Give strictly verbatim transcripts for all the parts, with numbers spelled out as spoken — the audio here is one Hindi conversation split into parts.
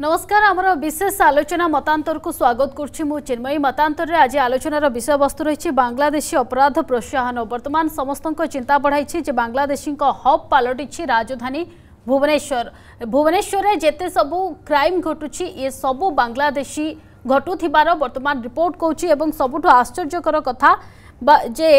नमस्कार। आमर विशेष आलोचना मतांतर को स्वागत करछि मु चिन्मयी। मतांतर रे आज आलोचनार विषय वस्तु रही बांग्लादेशी अपराध प्रोत्साहन। वर्तमान समस्तक चिंता बढ़ाई जे बांग्लादेशी हब पलटि राजधानी भुवनेश्वर। भुवनेश्वर रे जेते सबू क्राइम घटुछि ये सबू बांग्लादेशी घटुथिबार वर्तमान रिपोर्ट कहउछि। एवं सबुठु आश्चर्यकर कथा जे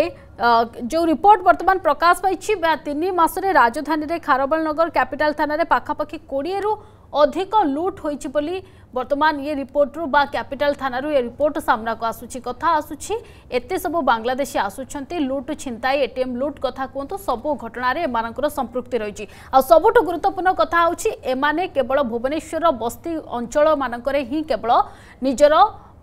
जो रिपोर्ट वर्तमान प्रकाश पाई तीन मास रे राजधानी रे खारबलनगर कैपिटल थाना रे पाखापाखि कोड़े रु अधिक लुट होइछि बोली वर्तमान ये रिपोर्ट रु बा कैपिटल थाना रु ये रिपोर्ट सामना को आसुछि। कथा आसुछि एते सबो बांग्लादेशी आसुछन्ते लुट छिंताई एटीएम लुट कथा कोंतो सबो घटना रे एमानकर संपृक्ति रहिछि। आ सबोटो गुरुत्वपूर्ण कथा होछि एमाने केवल भुवनेश्वर बस्ती अंचल मानकर ही केवल निजर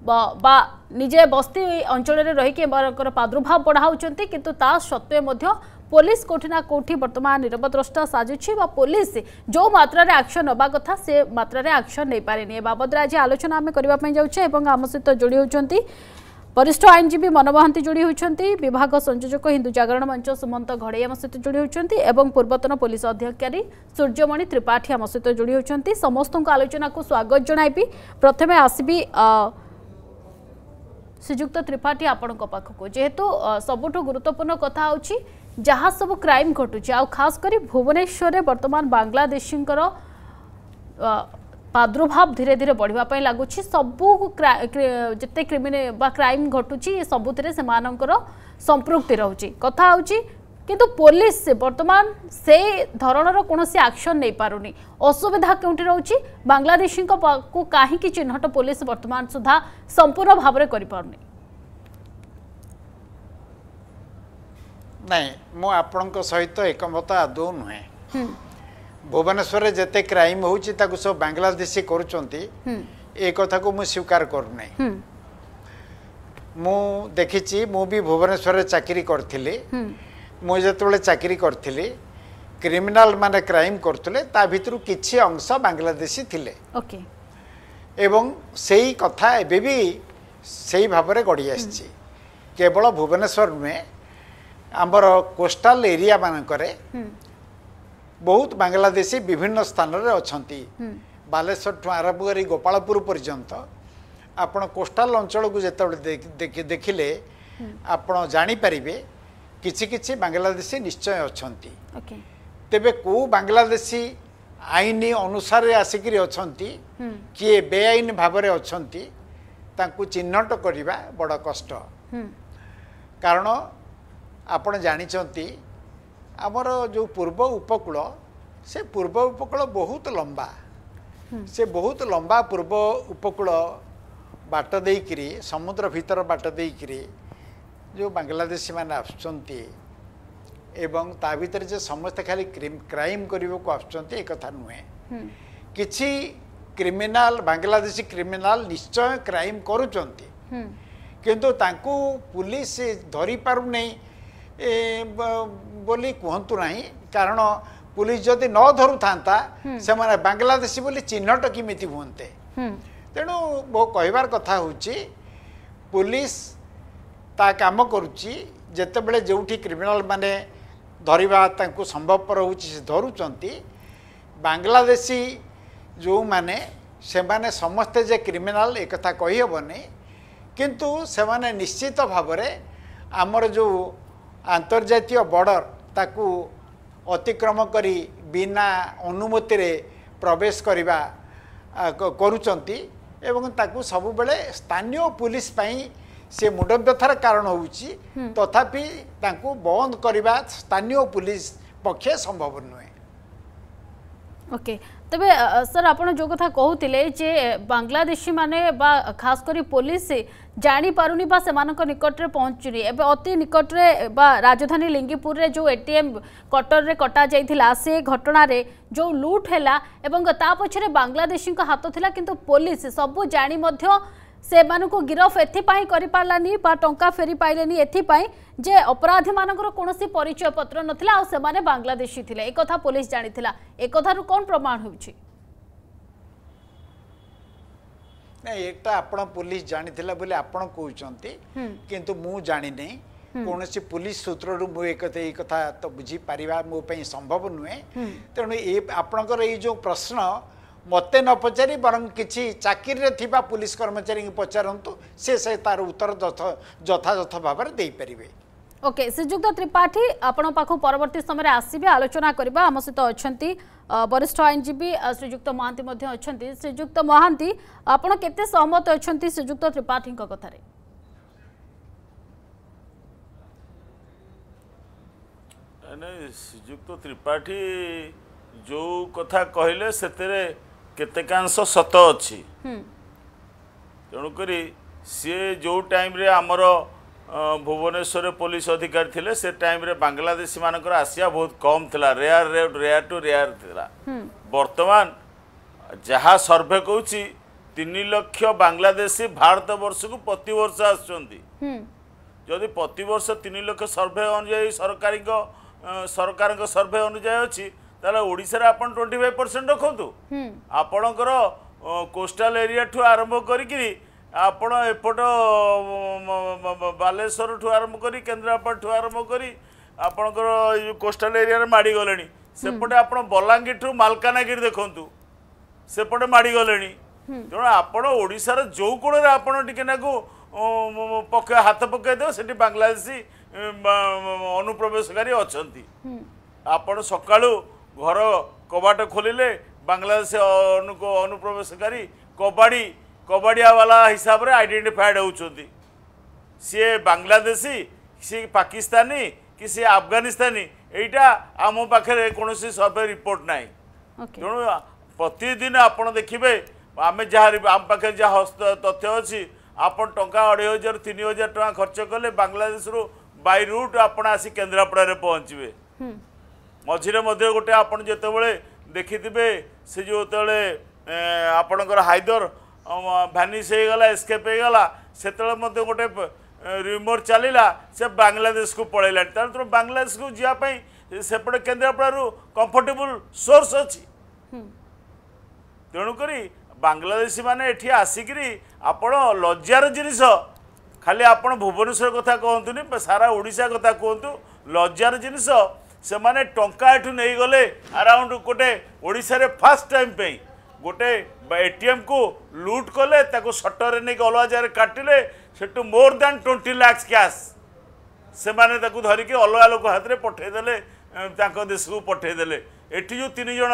बा निजे बस्ती अंचल रे रहि के मानकर प्रादुर्भाव बढ़ाउछन्ते, किंतु ता सत्वे मध्य पुलिस कोठी ना कोठी बर्तमान नीरव द्रष्टा साजुछि। पुलिस जो मात्रा रे एक्शन नबा कथा से मात्रा रे एक्शन नहीं पारेनी। बाबद आज आलोचना आम करने जाऊे और आम सहित जोड़ी होती वरिष्ठ आईनजीवी मन महांती जोड़ी होती, विभाग संयोजक हिंदू जागरण मंच सुमंत घड़े आम सहित जोड़ी होती, पूर्वतन पुलिस अधीक्षक सूर्यमणि त्रिपाठी आम सहित जोड़ी होती। समस्त आलोचना को स्वागत जनाइबी। प्रथम आसबी श्रीजुक्त त्रिपाठी आपण पाखक, जेहेतु सबुठ गुरुत्वपूर्ण कथा होछि जहाँ सब क्राइम घटुच खास करी भुवनेश्वर में वर्तमान बांग्लादेशी प्रादुर्भाव धीरे धीरे बढ़ापी लगुच। सबू जिते क्रिमिने बा क्राइम घटुच सबुति से संपृक्ति रोचे। कथा होची किंतु पुलिस वर्तमान से धरणर कौन एक्शन नहीं पारुनी। असुविधा क्योंटी रोची बांग्लादेशी को कहीं चिन्हट पुलिस वर्तमान सुधा संपूर्ण भाव में करपारुनी। नहीं मो आपणक सहित एकमत आदौ नुहे। भुवनेश्वर जेते क्राइम होउची ताकु सब बांग्लादेशी करूचंती ए कथा को मु स्वीकार करने। मु देखिची मु भी भुवनेश्वर चाकरी करथिले। मु जतबेले चाकरी करथिले क्रिमिनल माने क्राइम करथुले ता भितरु किछि अंश बांग्लादेशी थिले। ओके एवं सेही कथा एबे भी सेही भाबरे गडी आछि। केवल भुवनेश्वर में आमर कोस्टाल एरिया मानकरे बहुत बांग्लादेशी विभिन्न स्थान रे अछंती। बालेश्वर ठू आरंभ कर गोपालपुर पर्यंत आपण कोस्टाल अंचल को जेते देखिले आपण जानि परिबे किछि किछि बांग्लादेशी निश्चय अछंती। तेबे को बांग्लादेशी आईन अनुसार आसिक अछंती किए बेआईन भाव में अछंती तांकु चिन्हट करबा बड़ कष्ट। कारण आपण जानिचंती आमर जो पूर्व उपकूल से पूर्व उपकूल बहुत लंबा से बहुत लंबा पूर्व उपकूल बाट देकरी समुद्र भीतर बाट देकरी जो बांग्लादेशी मैंने आसुंती एवं ता भीतर जे समस्त खाली क्राइम करने को आसुंती एक कथा नुहे। किछि क्रिमिनाल बांग्लादेशी क्रिमिनाल निश्चय क्राइम करूचंती किंतु तांकु पुलिस धरि पारु नहीं ए बोली कहतु ना। कारण पुलिस जदि न धरू था से बांग्लादेशी बोली चिन्हट किमि हुए। तेणु मो कहबार कथा हूँ पुलिस ता काम करते जो क्रिमिनाल माने धरवा संभवपर हो धरुंच। बांग्लादेशी जो माने से माने समस्ते जे क्रिमिनाल एक कथा कही हेबनी किंतु से माने निश्चित भाव आमर जो आंतर्जातीय बॉर्डर ताकू अतिक्रम करी बिना अनुमति रे प्रवेश करवा करूचंती एवं ताकू सब बेले स्थानीय पुलिस पाई से मुंड व्यथार कारण होउची। तथापि ताकू बंद करवा स्थानीय पुलिस पक्षे संभव नुहे। ओके तबे सर आपण जो कथा कहूतिले जे बांग्लादेशी माने बा खास करी पुलिस जानी पारुनी बा सेमानक निकट रे पहुँचुनी। एबे अति निकट रे बा राजधानी लिंगीपुर रे जो एटीएम कटर रे कटा जाइथिला से घटना रे जो लूट हैला एवं ता पछरे बांग्लादेशी को हाथ थिला किंतु पुलिस सब जानी मध्य से मानकु गिरफ एथिपाई करि पारलानी बा टंका फेरी पाइलेनी एथिपाई जे अपराधी मानकर कोनोसी परिचय पत्र नथिला आ से माने बांग्लादेशी थिले ए कथा पुलिस जानिथिला। ए कथारु कोन प्रमाण होउची नै एकटा आपण पुलिस जानिथिला बोले आपण कहउचंती किंतु मु जानि नै कोनोसी पुलिस सूत्र रु मु एकते ए कथा तो बुझी परिवा मु पई संभव नुए। तेणु ए आपणकर ए जो प्रश्न मत न पचारि बर कि चाकरी पुलिस कर्मचारी पचारतु से, से तार उत्तर यथायथ भाव में देपारे। ओके okay, श्रीजुक्त त्रिपाठी आपण पाखो परवर्ती समय आसबे आलोचना करबा। आम सहित अछंती वरिष्ठ आईनजीवी श्रीजुक्त महांती मध्ये अछंती। श्रीजुक्त महांती आपण केते सहमत अछंती श्रीजुक्त त्रिपाठी को कथा रे? अने श्रीजुक्त त्रिपाठी जो कथा कहले सेतेरे केतेकांश सत अछि। हम तेनु करी से जो टाइम रे हमर भुवनेश्वर पुलिस अधिकारी थिले से टाइम रे बांग्लादेशी मानकर आसिया बहुत कम थिला, rare rare rare to rare थिला। वर्तमान जहाँ सर्वे कहूँ तीन लक्ष बांग्लादेशी भारत वर्ष को प्रति वर्ष आसुंती। जदि प्रति वर्ष तीन लक्ष सर्वे अनुयायी सरकारी सरकार सर्वे अनुयायी अच्छी ताले ओडिशा रे आपन ट्वेंटी फाइव परसेंट रखतु। आपणकर कोस्टाल एरिया ठू आरंभ करी आपण एपट बालेश्वर ठू आरंभ कर केन्द्रापड़ा ठू आरंभ कर आपणकर कोस्टाल एरिया माड़ी गले सेपटे आप बलांगीर ठू मालकानगिरी देखु सेपटे माड़ी गले तेणु आपण ओडिशार जो कोण में आपको पक हाथ पकईदेव से बांग्लादेशी अनुप्रवेशकारी अच्छा आपण सका घर कबाट खोलिले बांग्लादेशी अनुप्रवेशकारी कबाड़ी कबाड़िया वाला हिसाब रे आइडेंटिफाइड होती सी बांग्लादेशी सी पाकिस्तानी कि सी अफगानिस्तानी एटा आम पाखे कौन सर्वे रिपोर्ट ना तेणु प्रतिदिन आप देखिए आम जहाँ आम पाखे जहाँ तथ्य अच्छी आप टा अढ़ाई हजार तीन हजार टाँह खर्च कले बांग्लादेश रू बाय रूट आप आसी केन्द्रापड़ा पहुँचे। मझे मध्य गोटे आप जो देखि से जो आपणकर हाइदर भानिश होगा एस्केप होगा से गोटे रिमोट चलला से बांग्लादेश को पलैला तेनाली बांग्लादेश को जीवाई सेपटे केन्द्रापड़ू कंफर्टेबल सोर्स अच्छी। तेणुक बांग्लादेशी मैंने ये आसिक आप लज्जार जिनस खाली आप भुवनेश्वर कथा कहतुनि सारा ओडिशा कथा कहतु लज्जार जिनस से मैंने टंका एठू नहीं गले अराउंड गोटे ओडिशा फर्स्ट टाइम पे गोटे एटीएम को लूट कले सटर नहीं अलग जगह काटिले से मोर दैन ट्वेंटी लाख क्या से मैंने धरिकी अलग लोक हाथ में पठेदे देश को पठेदे एटी जो तीन जन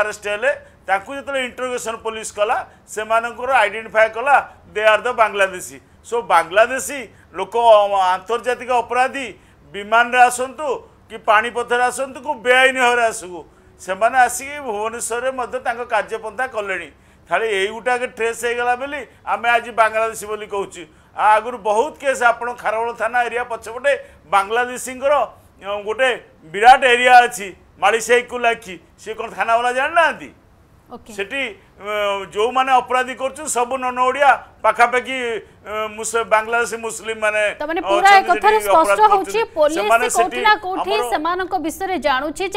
आरेस्ट हेले जो इंटरोगेशन पुलिस कला से आइडेंटिफाई कला they are the Bangladeshi. So Bangladeshi लोक आंतर्जातिक अपराधी विमान आसतु कि पानीपथर आसतु को बेआईन भाव आसू से मैंने आसिक भुवनेश्वर में कार्यपंथा कले खाली यही गोटा ट्रेस होगा बोली आम आज बांग्लादेशी बोली कहूँ। आगुरी बहुत केस आप खारवल थाना एरिया पछपटे बांग्लादेशी गोटे विराट एरिया अच्छी मालीसाई को लाखी सी कौन थाना वाला जान ना okay. से जो मैंने अपराधी कर सब नन ओडिया पाखापाखि बांग्लादेशी मुस्लिम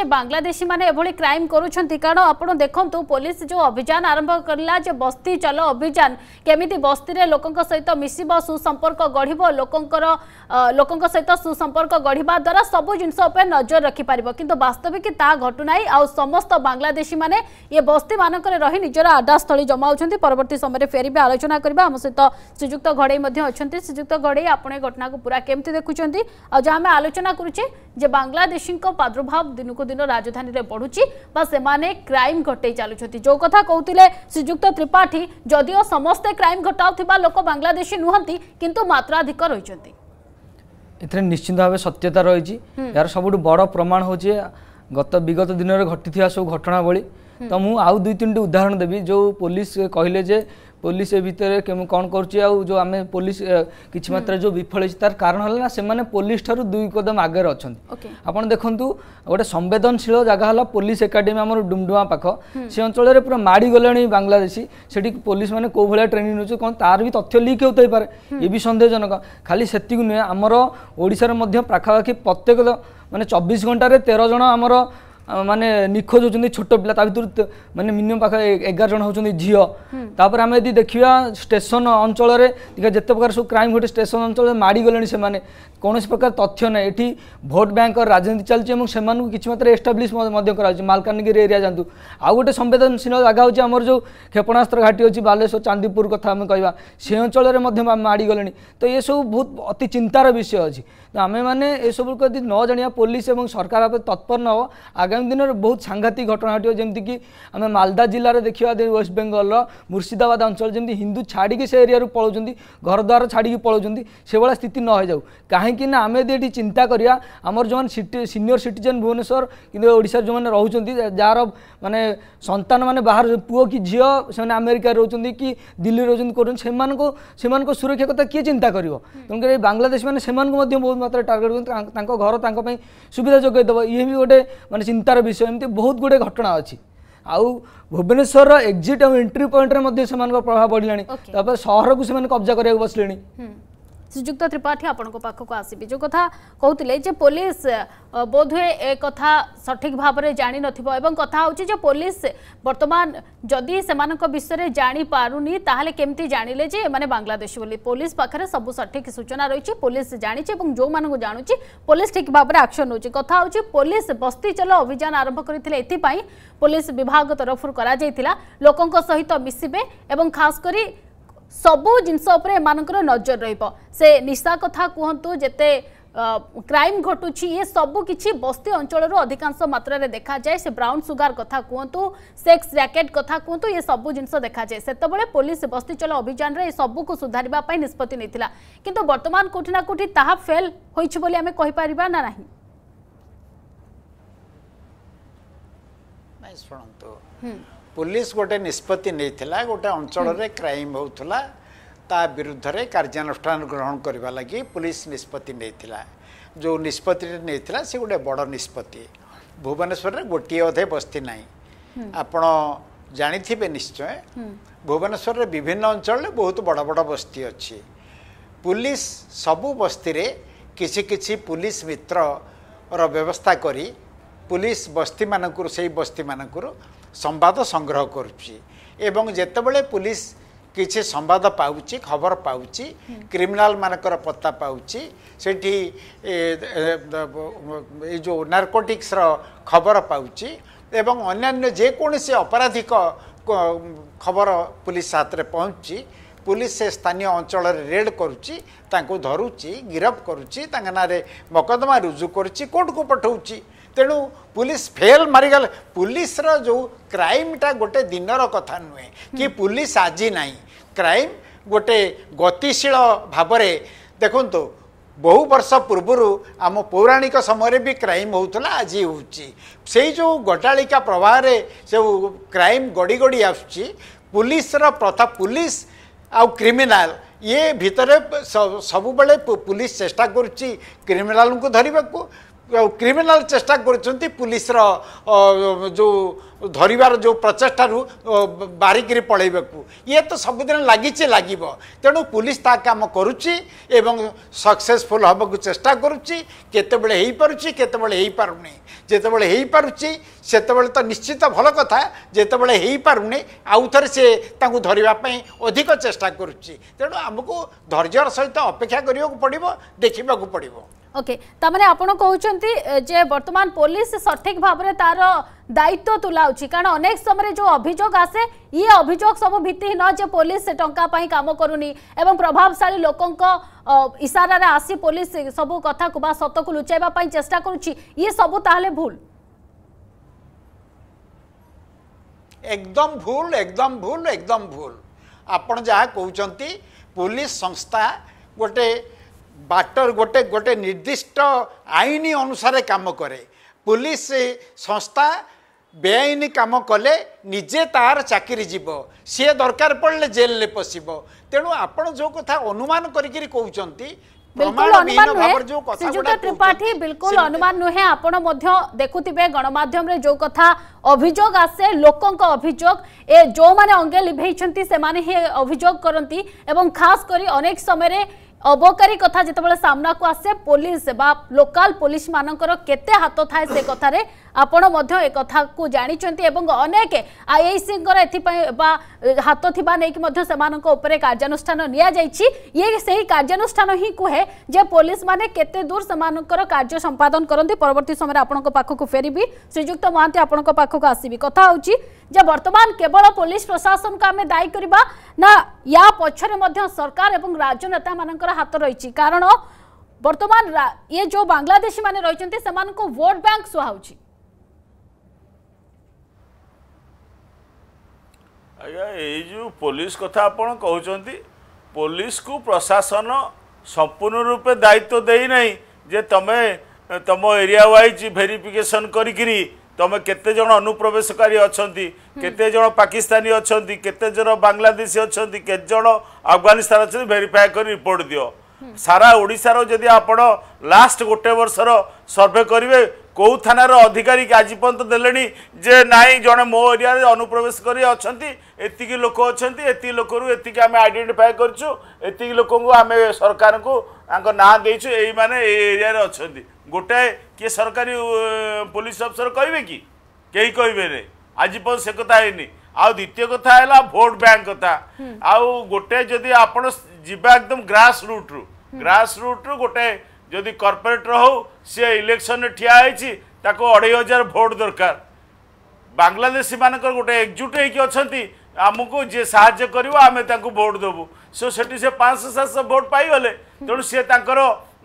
बांग्लादेशी माने क्राइम करुण देखते तो पुलिस जो अभियान आरंभ करला जो बस्ती चलो अभियान केमी बस्ती रे लोकंक सहित मिसिब सुसंपर्क गढ़िब लोकंकर लोकंक सहित सुसंपर्क गढ़िबा द्वारा सब जिनस उपर नजर रखि पारिबो किंतु वास्तविक ता घटुनाई आ समस्त बांग्लादेशी माने ये बस्ती मानक रही निजर आडास्थली जमाउछन्ति। परवर्ती समय फेरी आलोचना करबा। हम सहित श्रीजुक्त घड़े अच्छे श्रीजुक्त घड़े आपने घटना को पूरा केमती देखुंत आज आम आलोचना करुचे बांग्लादेशी प्रादुर्भाव दिन को दिन राजधानी में बढ़ुची से क्राइम घटे चलुंत जो कथा कहते श्रीजुक्त त्रिपाठी जदिव समस्ते क्राइम घटाऊ लोक बांग्लादेशी नुहति किंतु मात्राधिक रही एथरे निश्चित भाव सत्यता रही यार सबुठ बड़ प्रमाण हूँ गत विगत दिन में घटी सब घटनावली। तो मुझे आउ दुई तीन टी उदाहरण देवी जो पुलिस कहले जे पुलिस ए भितर कौन करुच्चे जो आम पुलिस किसी मात्रा जो विफल है तार कारण है ना से पुलिस ठार दुई कदम आगे अच्छा आपड़ देखूँ गोटे संवेदनशील जगह है पुलिस एकाडेमी आम डुमडुआ पाख से अंचल में पूरा माड़ी गले बांग्लादेशी से पुलिस मैंने कौ भाया ट्रेनिंग नौ कौन तार भी तथ्य लिक होते ये भी सन्देहजनक। खाली से नुहे आमर ओडार पाखापाखि प्रत्येक मानने चौबीस घंटे तेरह जन आमर माने निखोज होती छोट पिला माने मिनिमम पाखे एगार जन होती झील तापर आम यदि देखा स्टेशन अंचल में देखा जिते प्रकार सब क्राइम घटे स्टेशन अंचल माड़गले से कौन प्रकार तथ्य ना ये भोट बैंक राजनीति चलती से किसी मात्रा एस्टाब्लीश मालकानगिरी एरिया जातु आउ गोटे संवेदनशील जगह हूँ आमर जो क्षेपणास्त्र घाटी अच्छी बालेश्वर चांदीपुर कथा आम कह से अंचल में माड़गले तो ये सब बहुत अति चिंतार विषय अच्छी तो आम मैंने यू यदि न जाना पुलिस और सरकार आप तत्पर न हो आगामी दिन में बहुत सांघातिक घटना घटे जमीक कि आम मालदा जिले देखा वेस्ट बेंगल मुर्शिदाबाद अंचल जमी हिंदू छाड़ी से एरिया पलाउं घरद्वार छाड़ी पलाउं से भाया स्थित न हो जाऊ कहीं आम ये चिंता करा आमर जो सीनियर सिटीजन भुवनेश्वर कि ओडिशा जो मैंने रोचे जार माने संतान माने बाहर पुओ कि झील से अमेरिका रोचे कि दिल्ली रोचे कौन से सुरक्षा कथा किए चिंता कर तेणुकर बांग्लादेश मैंने से बहुत मात्रा टार्गेट कर घर सुविधा जगैदेव ये भी गोटे माने चिंतार विषय एमती बहुत गुड़े घटना अच्छी आउ भुवनेश्वर एक्जिट और एंट्री पॉइंट रे से प्रभाव बढ़ला सहर को से कब्जा करने को बसले श्रीजुक्त त्रिपाठी आपन को पाखक आसीबी जो कथा कहउतिले जे पुलिस बोधे ए कथा सठिक भाव में जानि नथिबो एवं कथा होची जे पुलिस वर्तमान जदि सेमान को विषय रे जानि पारुनी ताहले केमती जानिले जे माने बांग्लादेश बोली पुलिस पाखरे सब सठिक सूचना रहिची पुलिस जानिची एवं जो मान को जानुची पुलिस ठीक भाव में एक्शन होची कथा होची पुलिस बस्ती चलो अभियान आरंभ करथिले एथि पई पुलिस विभाग तरफ करा जायतिला लोकन को सहित मिसिबे एवं खास करी सबु जिनस उपरे एमानकर नजर रहिबो से निशा कथा कहतु जेते क्राइम घटुची ये सबु किछि बस्ती अंचल अधिकांश मात्रा रे देखा जाए से ब्राउन सुगार कथा कहतु सेक्स रैकेट कथा कहतु ये सबु जिनस देखा जाए सेतबेले पुलिस बस्ती चलो अभियान रे सबु को सुधारिबा पई निष्पत्ति नैथिला किंतु वर्तमान कोठिना कोठी ताहा फेल होइछि बोली हमें कहि परिबा ना नाही मैं सुनंतो हम पुलिस गोटे निष्पत्ति नहीं गोटे अंचल क्राइम होता ता विरुद्ध रे कार्यानुष्ठान ग्रहण करने लगी पुलिस निष्पत्ति नहीं जो निष्पत्ति नहीं सी गोटे बड़ निष्पत्ति भुवनेश्वर रे गोटे अधे बस्ती नहीं आपण जानी निश्चय भुवनेश्वर रे विभिन्न अंचल रे बहुत बड़ बड़ बस्ती अच्छी पुलिस सबू बस्ती रे किसी किसी पुलिस मित्र रो व्यवस्था करी पुलिस बस्ती मानकु से बस्ती मानकु संवाद संग्रह करते पुलिस किसी संवाद पाऊँ खबर पाऊँ क्रिमिनाल मानकर पत्ता पाऊँ से जो नार्कोटिक्स खबर पाऊँ एवं अन्य जेकोसी अपराधिक खबर पुलिस हाथ में पहुँची पुलिस से स्थानीय अंचल रेड करुँची धरुची गिरफ्त करुँची ना मकदमा रुजू करुँची कोर्ट को पठाऊँची तेणु पुलिस फेल मारिगले पुलिस रा जो क्राइमटा गोटे दिन कथा नुहे कि पुलिस आज ना क्राइम गोटे गतिशील भाव देखु तो, बहु वर्ष पूर्वर आम पौराणिक समय भी क्राइम होता आज होई जो घोटालिका प्रवाह रे जो क्राइम गड़ी गड़ी पुलिस रा प्रथा पुलिस आ क्रिमिनाल ये भितर सब बेले पुलिस चेष्टा करुच्ची क्रिमिनाल को धरने को क्रिमिनाल चेष्टा कर पुलिस रा जो धरवार जो प्रचेषा बारिकी पलैवा ये तो सबुदिन लगी लगे तेणु पुलिस ता काम करुच्ची एवं सक्सेसफुल होगा चेष्टा करुच्ची केतबेले जितेबले हो पारुची सेतबेले तो निश्चित भल कथा जितेबले हो पारुनी आउ थे से धरवाई अधिक चेष्टा करुच्ची तेणु आमको धैर्यर सहित अपेक्षा करने को पड़ो देखा पड़ो ओके तामाने आपण कहउचंती जे वर्तमान पुलिस सठिक भाव में तार दायित्व तुलाउची कारण अनेक समय जो अभियोग आसे ये अभियोग सब भित्तिहीन जे पुलिस टंका पाई काम करूनी एवं प्रभावशाली लोकंक इशारा रे आसी पुलिस सब कथा कुबा सत को लुचाइबा पाई चेष्टा करूची ये सब ताहले भूल एकदम भूल एकदम भूल एकदम भूल आपण जहा कहउचंती पुलिस संस्था गोटे बाटर गोटे गोटे निर्दिष्ट आईन अनुसार काम करे पुलिस संस्था बेआईन काम कले निजे तार चाकरी जीव सी दरकार पड़े जेल में पशिब तेणु आपण जो कथा अनुमान करके कहते बिल्कुल अनुमान नुहे श्रीजुक्त त्रिपाठी बिल्कुल अनुमान नुहे आपण मध्य देखुथिबे गणमाध्यम रे जो कथा अभियोग आसे लोकंक अभियोग ए जो माने अंगे लिभेइछंती से माने हे अभियोग करंती एवं खास करी अनेक समय रे अबकारी कथा जिते सामना को आसे पुलिस लोकल पुलिस मानकर केते हाथ थाए से कथा रे आपण मध्य ए कथा को जानिचंती एवं अनेक आईआईसी हाथ थिबा नै कि मध्य समानक ऊपर कार्यानुष्ठान निया जाईछि। ये सही कार्यानुष्ठान ही कहे जे पुलिस माने केते दूर समानकर कार्य संपादन करंती। परवर्ती समय आपण को पाखक फेरिबी श्रीजुक्त महांती आपण को पाखक आसीबी। कथा होउछि जे वर्तमान केवल पुलिस प्रशासन को आमे दायी करबा ना या पछरे मध्य सरकार एवं राजनेता मानक हाथ रही। कारण वर्तमान ये जो बांग्लादेशी माने रही समान को वोट बैंक सुहाउची। जो पुलिस कथा आपण कहते पुलिस को प्रशासन संपूर्ण रूपे दायित्व दे नहीं जे तमे तम एरिया वाइज वेरिफिकेशन करी तुम केते जन अनुप्रवेशकारी अच्छा केते जन पाकिस्तानी अच्छा केते जन बांग्लादेशी अच्छा केते जन अफगानिस्तान अच्छा वेरीफाई कर रिपोर्ट दियो। सारा ओडिशार जदि आपण लास्ट गोटे वर्षर सर्वे करेंगे कौ थानार अधिकारी आज पर्यंत देले जे नाई जड़े मो एरिया अनुप्रवेश कर अच्छा एति लोक अच्छा एति लोक आम आइडेंटिफाई करूँ एति लोक आम सरकार को ना देचु यही मैंने एरिया अच्छा गोटे किए सरकारी पुलिस अफिसर कहे कि कई कहे आज पर्यटन से कथा है। द्वितीय कथा है भोट बैंक कथा आउ गोटे जदि आप एकदम ग्रास रूट रु ग्रास रूट रु गोटे जदि कॉर्पोरेटर हो सी इलेक्शन ठिया होती अढ़ाई हजार भोट दरकार बांग्लादेशी मानक गोटे एकजुट होती आमको जी साहय कर आम भोट देवु सो से पाँच सौ सात सौ भोट पाईगले तेणु सी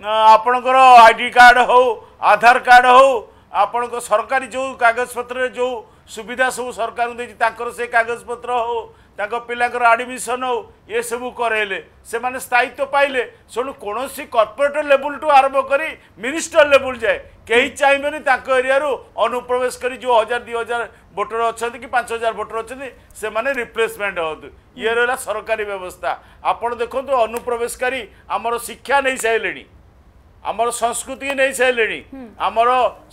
आपणकर आईडी कार्ड हो आधार कार्ड हो आपण सरकारी जो कागज पत्र जो सुविधा सब सरकार को दे कागज पत्र हो पिला आडमिशन हो ये सब करेले से माने स्थायित्व पाइले। सुनु कौन सी कॉर्पोरेटर लेवल टू आरंभ कर मिनिस्टर लेवल जाए कहीं चाहिए एरिया अनुप्रवेश कर जो हजार दि हजार भोटर अच्छा कि पाँच हजार भोटर अच्छा से माने रिप्लेसमेंट होतु। ये रहा सरकारी व्यवस्था आपण देखो अनुप्रवेशकारी आमर शिक्षा नहीं सारे आमर संस्कृति नहीं सारे आमर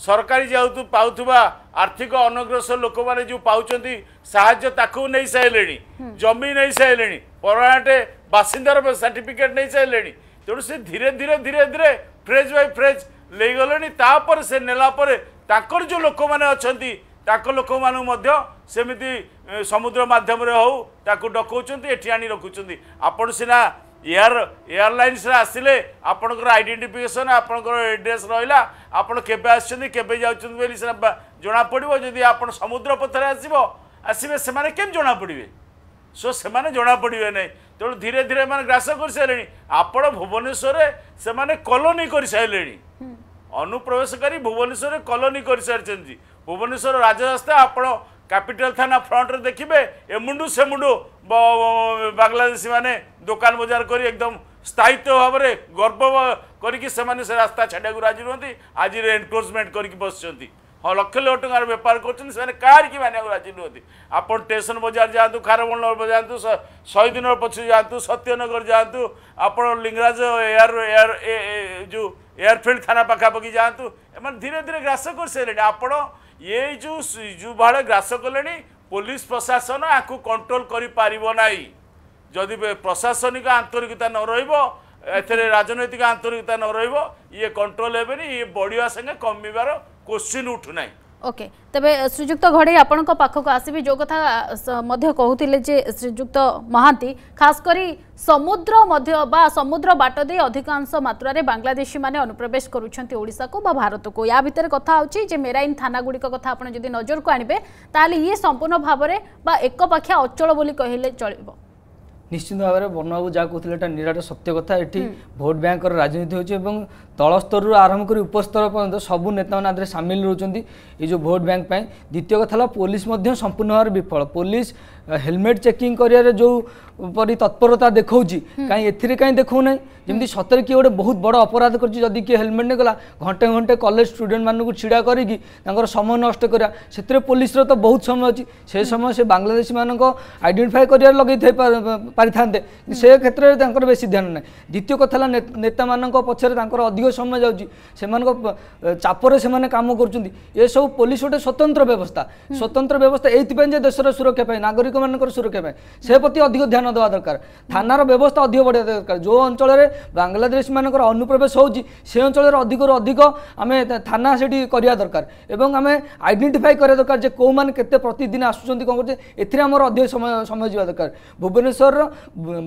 सरकारी जो पाथुवा आर्थिक अनग्रसर लोक मैंने जो पाँच साहय नहीं सारे जमी नहीं सारे परमानेंट बासिंदार सर्टिफिकेट नहीं सारे तेणु से धीरे धीरे धीरे धीरे फ्रेज बाय फ्रेज ले गले तापर से नेलापर ताकर जो लोक मैंने अच्छा लोक सेमती समुद्र मध्यम हो डकाउं ये आनी रखुच्च आपण सीना एयर एयरलाइन्स आसिले आपणकर आइडेंटिफिकेशन आपणकर एड्रेस रहा आपड़ केबे आछन केबे जाउछन बोली सेना जना पड़िबो। जदि आपन समुद्र पथरे आसीबो आसीबे सेमाने केम जना पड़िबे सो सेमाने जना पड़िबे नै तेणु धीरे धीरे माने ग्रास कर सारे आपण भुवनेश्वर से माने कॉलोनी कर सारे अनुप्रवेशकारी भुवनेश्वर कॉलोनी कर सारी भुवनेश्वर राजरास्ता आपण कैपिटल थाना फ्रंट रे देखिबे एमुंडु सेमुंडु बांग्लादेशी माने दुकान बजार करी एकदम स्थायित्व भाव में गर्व करी से माने से रास्ता छाड़ा राजी रुहति आज एनक्रोचमेंट करके बस हाँ लक्ष लक्ष टकर बेपार कर राजी रुहति। आप स्टेशन बजार जातु खारबंड जातु शहीद नगर पक्ष जातु सत्यनगर जातु आप लिंगराज एयर एयर जो एयरफील्ड थाना पखापाखि जातु एम धीरे धीरे ग्रास कर सारे आप ये जो जो भाड़े ग्रास कले पुलिस प्रशासन आपको कंट्रोल कर पारना जदि प्रशासनिक आंतरिकता न रही राजनैतिक आंतरिकता न रही कंट्रोल हेनी ये बढ़िया संगे कमिबार क्वेश्चन उठुना। ओके तबे श्रीजुक्त घड़े आपण को पाखक आसीबी जो कथा मध्य कहूतिले जे श्रीजुक्त महांती खास करी समुद्र मध्य बा समुद्र बाट दे अधिकांश मात्रा रे बांग्लादेशी माने अनुप्रवेश करूछंती ओडिसा को बा भारत को। या भितर कथा होची जे मेराइन थाना गुडी को कथा आपण जदी नजर को आनिबे ताले ये संपूर्ण भाव रे बा एकपाखिया अचल बोली कहले चलबो। निश्चित भाव में बर्णबाबू जहाँ कहते निराट सत्य कथा ये भोट बैंक राजनीति होती और तल स्तर आरंभ कर उपस्तर पर्यटन सबू नेता मैंने सामिल रोचती ये जो भोट बैंक। द्वितीय कथा पुलिस संपूर्ण भाव में विफल पुलिस हेलमेट चेकिंग करियारे जो परि तत्परता देखा कहीं एथि कहीं देखना जमी सतरे किए गोटे बहुत बड़ अपराध करदी किए हेलमेट नहीं गला घंटे घंटे कॉलेज स्टूडेंट मानक छिड़ा कर समय नष्ट करा से पुलिस तो बहुत समय अच्छी से समय से बांग्लादेशी मानक आइडेंटिफाई कर लगे पारिथान्ते से क्षेत्र में बेसी ध्यान ना। द्वितीय कथा नेता मानक पछर अधिक समय जाऊँगी चापर से कम कर सब पुलिस गोटे स्वतंत्र व्यवस्था स्वतंत्र व्यवस्था ये देशर सुरक्षा नागरिक मान सुरक्षा से प्रति अधिक ध्यान देवा दरकार। थानार व्यवस्था अधिक बढ़िया दरकार। जो अंचल में बांग्लादेश मानक अनुप्रवेश होती से अंचल अधिक अधिक आम थाना से करा दरकार एवं आम आइडेंटिफाई करा दरकार जे कौ मैंने केते प्रतिदिन आसुचंती कौन करते एथिरे हमर अधिक समय समय जीवा दरकार। भुवनेश्वर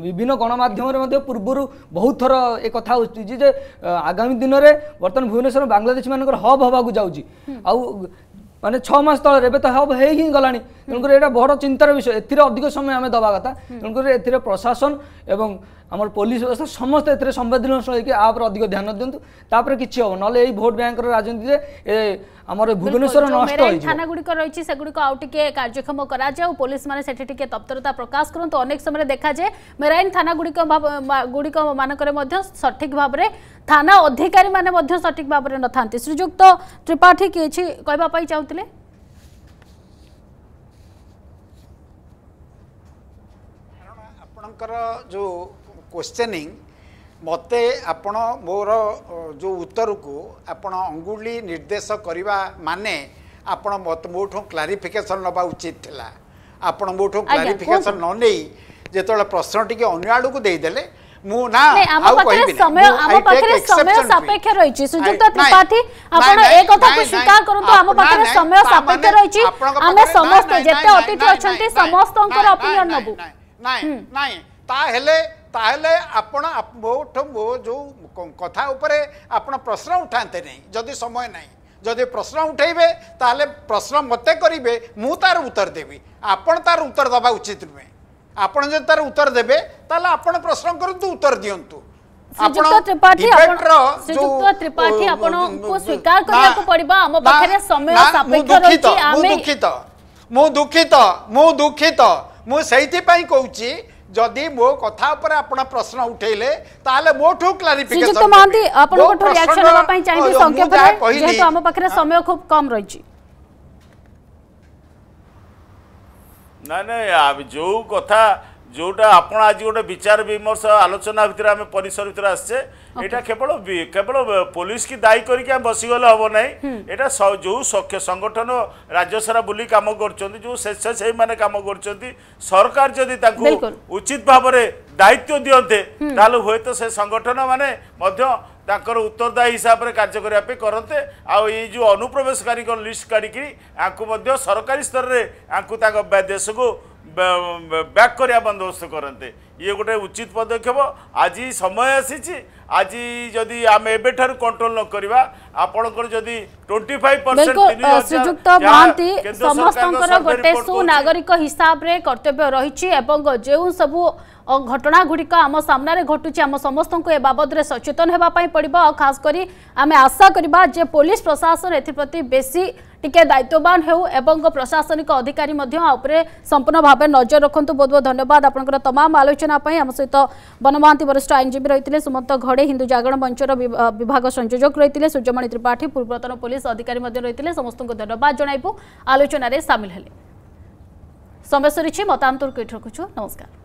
विभिन्न गणमाध्यम पूर्व बहुत थर एक कथा उठिजी जे आगामी दिन में बर्तमान भुवनेश्वर बांग्लादेश मानक हब हवाक जाऊँगी आउ माने छह मास तले तो हब हो ही गला तेणुकर यहाँ बड़ चिंतार विषय एतिर अधिक समय आम दवा कथा तेणुकर एतिर प्रशासन एवं आम पुलिस व्यवस्था समस्त एतिर संवेदनशील होकर आप अधिक ध्यान दिंतु तापर किसी हम ना भोट बैंक राजनीति आमर भुवनेश्वर नष्ट हो थाना गुड़िक रही सेगुड़िक आउटे कार्यक्षम कराऊ पुलिस मैंने से तत्परता प्रकाश करूँ। अनेक समय देखा जाए मेराइन थाना गुड़िक गुड़िक मानक सठिक भाव में थाना अधिकारी मैंने सठिक भाव में न था। श्रीजुक्त त्रिपाठी किसी कहवाई चाहूँले जो क्वेश्चनिंग मते आपण मोर जो उत्तर को आपण अंगुली निर्देश करवा माने आपण मत मोठो क्लारिफिकेशन नबा उचित थिला। आपण मोठो क्लारिफिकेशन न नै जेतोले प्रश्न टिके अन्य आडू को दे देले मु ना आ कोइ भी समय आम पाखरे समय सापेक्ष रही छी। सुजुक्त त्रिपाठी आपण ए कथा को स्वीकार करतो आम पाखरे समय सापेक्ष रही छी। आमे समस्त जेते अतिथि अछंती समस्तनकर ओपिनियन नबु नाइ नाइ ता हेले ताहले आपण मो जो कथा उपरे आपण प्रश्न उठाते नहीं जदि समय नहीं जदि प्रश्न उठेबे ताहले प्रश्न मते करिवे मु तार उत्तर देबी आपण तार उत्तर दबा उचित नुहे। आपण जे तार उत्तर देबे ताहले आपण प्रश्न करंतु उत्तर दियंतु। श्रीजुक्त त्रिपाठी श्रीजुक्त त्रिपाठी आपण को स्वीकार करना को पड़बा हम पाखरे समय सापेक्ष रही आमे मु दुखित मु दुखित मु दुखित मु सहिति पई कहूची जदि मो कथा पर आपण प्रश्न उठेले ताले मोठो क्लारिफिकेशन श्रीजुक्त मानती आपण कोठो रिएक्शन होबा पई चाहिबी संकेत रे जेतो हम पाखरे समय खूब कम रही छी। ना ना अब जो कथा जोटा आपण आज गोटे विचार विमर्श आलोचना भितर आमे परिसर भितर आसे एटा केवल केवल पुलिस की दायी करके बसीगले हम ना एटा जो सख्य संगठन राज्य सारा बुली कम कर जो स्वेच्छासेवी मैंने कम कर सरकार जदि तांको उचित भाव में दायित्व दियंते ताल हुए तो से संगठन माने मध्य तांकर उत्तरदायी हिसाब से कार्य करने करते आई जो अनुप्रवेशकारी लिस्ट काढ़ी सरकारी स्तर में देश को बैक करिया बंदोबस्त करते ये गोटे उचित पदक्षेप। आज समय आसी आज जदि आम एबे ठारू कंट्रोल न करवा आपणकर जदि पच्चीस परसेंट श्रीजुक्त महांती समस्तंकर गोटे सुनागरिक हिसाब रे कर्तव्य रही एवं जो सब घटना गुड़िक आम सामने घटुची आम समस्त ए बाबद सचेतन होगापी पड़ो। आ खास करी आम आशा करवा जे पुलिस प्रशासन एप्रति बेसी टिके दायित्ववान हो प्रशासनिक अधिकारी संपूर्ण भाव में नजर रखुद। बहुत बहुत धन्यवाद आपंकर तमाम आलोचना आम सहित बन महांती वरिष्ठ आईनजीवी रही सुमंत घड़े हिंदू जागरण मंचर विभाग संयोजक रही सूर्यमणि त्रिपाठी पूर्वतन पुलिस अधिकारी रही समस्त को धन्यवाद जनइबू आलोचन सामिल हेले समय सरी मतांतर रखुचु नमस्कार।